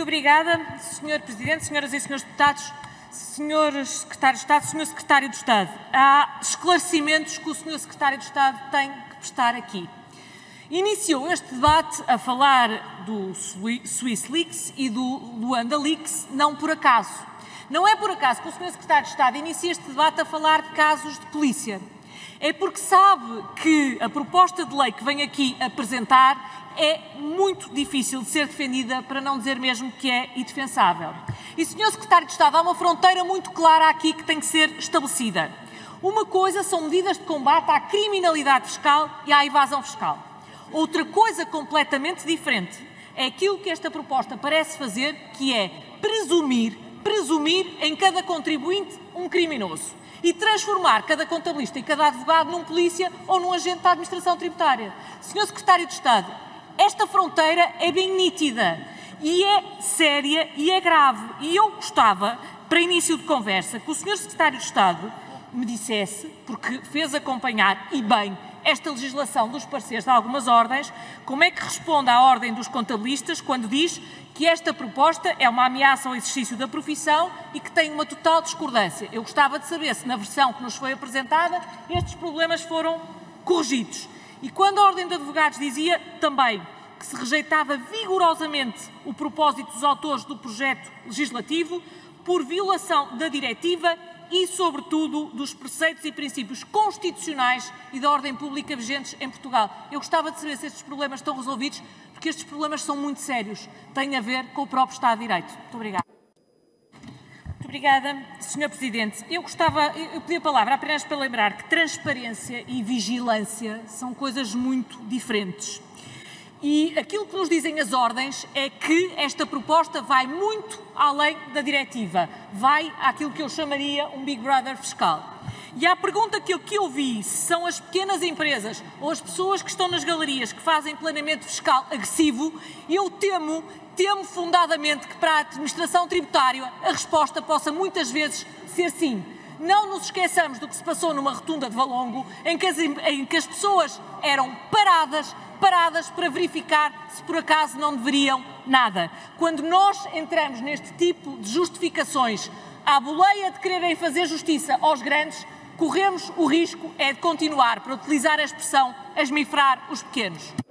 Muito obrigada, Sr. Presidente, Senhoras e Srs. Deputados, Sr. Secretário de Estado, Sr. Secretário de Estado. Há esclarecimentos que o Sr. Secretário de Estado tem que prestar aqui. Iniciou este debate a falar do Swiss Leaks e do Luanda Leaks, não por acaso. Não é por acaso que o Sr. Secretário de Estado inicia este debate a falar de casos de polícia. É porque sabe que a proposta de lei que vem aqui apresentar é muito difícil de ser defendida, para não dizer mesmo que é indefensável. E, Sr. Secretário de Estado, há uma fronteira muito clara aqui que tem que ser estabelecida. Uma coisa são medidas de combate à criminalidade fiscal e à evasão fiscal. Outra coisa completamente diferente é aquilo que esta proposta parece fazer, que é presumir em cada contribuinte um criminoso e transformar cada contabilista e cada advogado num polícia ou num agente da administração tributária. Senhor Secretário de Estado, esta fronteira é bem nítida e é séria e é grave. E eu gostava, para início de conversa, que o Senhor Secretário de Estado me dissesse, porque fez acompanhar, e bem, esta legislação dos pareceres de algumas ordens, como é que responde à Ordem dos Contabilistas quando diz que esta proposta é uma ameaça ao exercício da profissão e que tem uma total discordância. Eu gostava de saber se, na versão que nos foi apresentada, estes problemas foram corrigidos. E quando a Ordem de Advogados dizia também que se rejeitava vigorosamente o propósito dos autores do projeto legislativo por violação da diretiva e, sobretudo, dos preceitos e princípios constitucionais e da ordem pública vigentes em Portugal. Eu gostava de saber se estes problemas estão resolvidos, porque estes problemas são muito sérios. Têm a ver com o próprio Estado de Direito. Muito obrigada. Muito obrigada, Sr. Presidente. Eu pedi a palavra apenas para lembrar que transparência e vigilância são coisas muito diferentes. E aquilo que nos dizem as ordens é que esta proposta vai muito além da diretiva, vai àquilo que eu chamaria um Big Brother fiscal. E à pergunta que eu vi, se são as pequenas empresas ou as pessoas que estão nas galerias que fazem planeamento fiscal agressivo, eu temo fundadamente que para a administração tributária a resposta possa muitas vezes ser sim. Não nos esqueçamos do que se passou numa rotunda de Valongo, em que as pessoas eram paradas para verificar se por acaso não deveriam nada. Quando nós entramos neste tipo de justificações à boleia de quererem fazer justiça aos grandes, corremos o risco é de continuar, para utilizar a expressão, a esmifrar os pequenos.